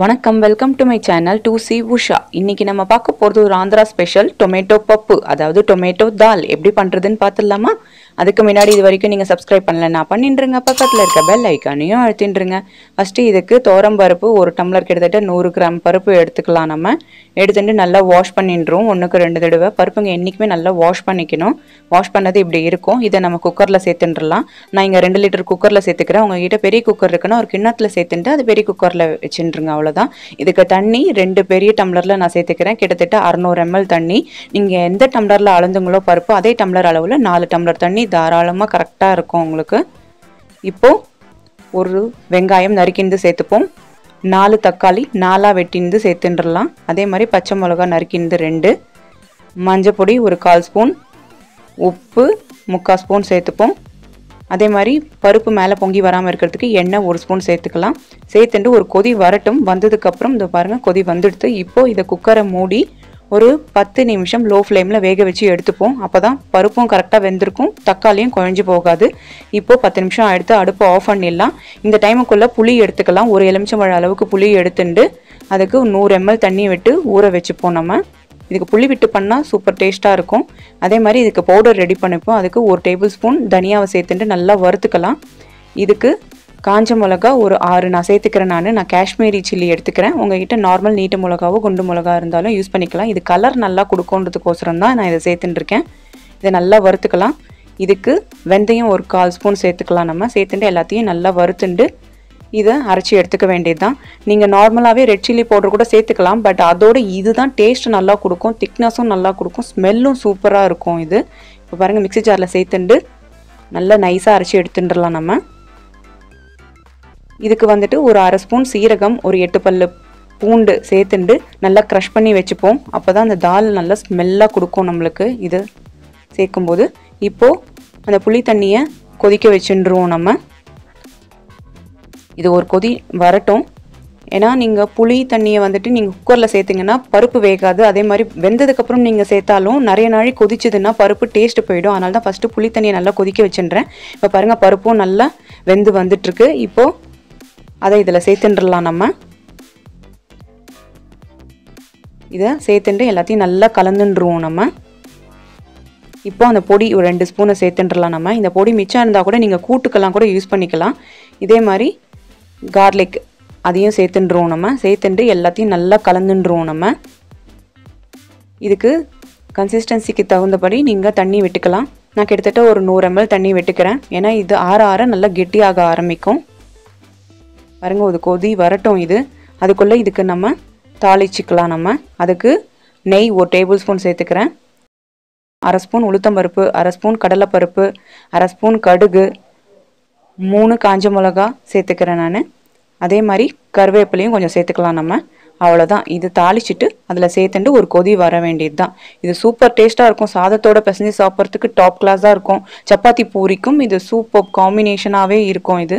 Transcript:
வணக்கம், welcome to my channel two C Usha. இன்னைக்கு நம்ம பார்க்க போகிறது ஒரு ஆந்திரா ஸ்பெஷல் டொமேட்டோ பப்பு, அதாவது டொமேட்டோ தால். எப்படி பண்ணுறதுன்னு பார்த்துடலாமா? அதுக்கு முன்னாடி இது வரைக்கும் நீங்கள் சப்ஸ்கிரைப் பண்ணல நான் பண்ணிட்டுருங்க, பக்கத்தில் இருக்க பெல் ஐக்கானையும் அழுத்தின்ட்டுருங்க. ஃபஸ்ட்டு இதுக்கு தோரம் பருப்பு ஒரு டம்ளர், கிட்டத்தட்ட 100 கிராம் பருப்பு எடுத்துக்கலாம். நம்ம எடுத்துட்டு நல்லா வாஷ் பண்ணிடுறோம் 1-2 தடவை. பருப்புங்க என்றைக்குமே நல்லா வாஷ் பண்ணிக்கணும். வாஷ் பண்ணது இப்படி இருக்கும். இதை நம்ம குக்கரில் சேர்த்துட்டுலாம். நான் இங்கே 2 லிட்டர் குக்கரில் சேர்த்துக்கிறேன். உங்ககிட்ட பெரிய குக்கர் இருக்குன்னா ஒரு கிண்ணத்தில் சேர்த்துட்டு அது பெரிய குக்கரில் வச்சுட்டுருங்க. அவ்வளோதான். இதுக்கு தண்ணி 2 பெரிய டம்ளரில் நான் சேர்த்துக்கிறேன், கிட்டத்தட்ட 600 ml தண்ணி. நீங்கள் எந்த டம்ளரில் அளந்துங்களோ பருப்பு அதே டம்ளர் அளவில் 4 டம்ளர் தண்ணி தாராளமாக கரெக்டாக இருக்கும் உங்களுக்கு. இப்போது ஒரு வெங்காயம் நறுக்கிந்து சேர்த்துப்போம். 4 தக்காளி நாலாக வெட்டிந்து சேர்த்துடலாம். அதே மாதிரி பச்சை மிளகா நறுக்கிந்து 2, மஞ்சப்பொடி 1/4 ஸ்பூன், உப்பு 3/4 ஸ்பூன் சேர்த்துப்போம். அதே மாதிரி பருப்பு மேலே பொங்கி வராமல் இருக்கிறதுக்கு எண்ணெய் 1 ஸ்பூன் சேர்த்துக்கலாம். சேர்த்துட்டு ஒரு கொதி வரட்டும். வந்ததுக்கப்புறம் இந்த பாருங்கள் கொதி வந்துடுத்து. இப்போது இதை குக்கரை மூடி ஒரு 10 நிமிஷம் லோ ஃப்ளேமில் வேக வச்சு எடுத்துப்போம். அப்போ தான் பருப்பும் கரெக்டாக வெந்திருக்கும், தக்காளியும் குழஞ்சி போகாது. இப்போது 10 நிமிஷம் எடுத்து அடுப்பு ஆஃப் பண்ணிடலாம். இந்த டைமுக்குள்ளே புளி எடுத்துக்கலாம். 1 எலுமிச்சம்பழம் அளவுக்கு புளி எடுத்துட்டு அதுக்கு 100 ml தண்ணி விட்டு ஊற வச்சுப்போம். நம்ம இதுக்கு புளி விட்டு பண்ணால் சூப்பர் டேஸ்ட்டாக இருக்கும். அதே மாதிரி இதுக்கு பவுடர் ரெடி பண்ணிப்போம். அதுக்கு 1 டேபிள் ஸ்பூன் தனியாவை சேர்த்துட்டு நல்லா வறுத்துக்கலாம். இதுக்கு காஞ்ச மிளகா ஒரு 6 நான் சேர்த்துக்கிறேன். நான் காஷ்மீரி சில்லி எடுத்துக்கிறேன். உங்ககிட்ட நார்மல் நீட்டு மிளகாவோ குண்டு மிளகா இருந்தாலும் யூஸ் பண்ணிக்கலாம். இது கலர் நல்லா கொடுக்கோன்றதுக்கோசரம் தான் நான் இதை சேர்த்துட்டுருக்கேன். இதை நல்லா வறுத்துக்கலாம். இதுக்கு வெந்தயம் 1/4 ஸ்பூன் சேர்த்துக்கலாம். நம்ம சேர்த்துட்டு எல்லாத்தையும் நல்லா வறுத்துண்டு இதை அரைச்சி எடுத்துக்க வேண்டியது தான். நீங்கள் நார்மலாகவே ரெட் சில்லி பவுடர் கூட சேர்த்துக்கலாம், பட் அதோடு இது தான் டேஸ்ட் நல்லா கொடுக்கும், திக்னஸும் நல்லா கொடுக்கும், ஸ்மெல்லும் சூப்பராக இருக்கும் இது. இப்போ பாருங்கள் மிக்சி ஜாரில் சேர்த்துண்டு நல்லா நைஸாக அரைச்சி எடுத்துட்டுலாம். நம்ம இதுக்கு வந்துட்டு ஒரு 1/2 ஸ்பூன் சீரகம், ஒரு 8 பல் பூண்டு சேர்த்துண்டு நல்லா க்ரஷ் பண்ணி வச்சுப்போம். அப்போ தான் அந்த தால் நல்லா ஸ்மெல்லாக கொடுக்கும் நம்மளுக்கு இது சேர்க்கும்போது. இப்போது அந்த புளி தண்ணியை கொதிக்க வச்சுருவோம். நம்ம இது ஒரு கொதி வரட்டும். ஏன்னா நீங்கள் புளி தண்ணியை வந்துட்டு நீங்கள் குக்கரில் சேர்த்திங்கன்னா பருப்பு வேகாது. அதே மாதிரி வெந்ததுக்கப்புறம் நீங்கள் சேர்த்தாலும் நிறைய நாள் கொதிச்சதுன்னா பருப்பு டேஸ்ட்டு போயிடும். அதனால தான் ஃபஸ்ட்டு புளி தண்ணியை நல்லா கொதிக்க வச்சுன்றேன். இப்போ பாருங்கள் பருப்பும் நல்லா வெந்து வந்துட்டுருக்கு. இப்போது அதை இதில் சேர்த்துட்டுலாம். நம்ம இதை சேர்த்துட்டு எல்லாத்தையும் நல்லா கலந்துருவோம். நம்ம இப்போ அந்த பொடி ஒரு 2 ஸ்பூனை சேர்த்துட்டுலாம். நம்ம இந்த பொடி மிச்சம் இருந்தால் கூட நீங்கள் கூட்டுக்கெல்லாம் கூட யூஸ் பண்ணிக்கலாம். இதே மாதிரி கார்லிக் அதையும் சேர்த்துட்டுருவோம். நம்ம சேர்த்துட்டு எல்லாத்தையும் நல்லா கலந்துருவோம். நம்ம இதுக்கு கன்சிஸ்டன்சிக்கு தகுந்தபடி நீங்கள் தண்ணி விட்டுக்கலாம். நான் கிட்டத்தட்ட ஒரு 100 ml தண்ணி விட்டுக்கிறேன். ஏன்னா இது ஆற ஆற நல்லா கெட்டியாக ஆரம்பிக்கும். பாருங்க ஒரு கொதி வரட்டும். இது அதுக்குள்ளே இதுக்கு நம்ம தாளிச்சிக்கலாம். நம்ம அதுக்கு நெய் 1 டேபிள் ஸ்பூன் சேர்த்துக்கிறேன். 1/2 ஸ்பூன் உளுத்தம்பருப்பு, 1/2 ஸ்பூன் கடலைப்பருப்பு, 1/2 ஸ்பூன் கடுகு, 3 காஞ்ச மிளகா சேர்த்துக்கிறேன் நான். அதே மாதிரி கருவேப்பிலையும் கொஞ்சம் சேர்த்துக்கலாம். நம்ம அவ்வளோதான். இது தாளிச்சிட்டு அதில் சேர்த்துட்டு ஒரு கொதி வர வேண்டியது தான். இது சூப்பர் டேஸ்ட்டாக இருக்கும். சாதத்தோட பிசைஞ்சு சாப்பிட்றதுக்கு டாப் கிளாஸாக இருக்கும். சப்பாத்தி பூரிக்கும் இது சூப்பர் காம்பினேஷனாகவே இருக்கும். இது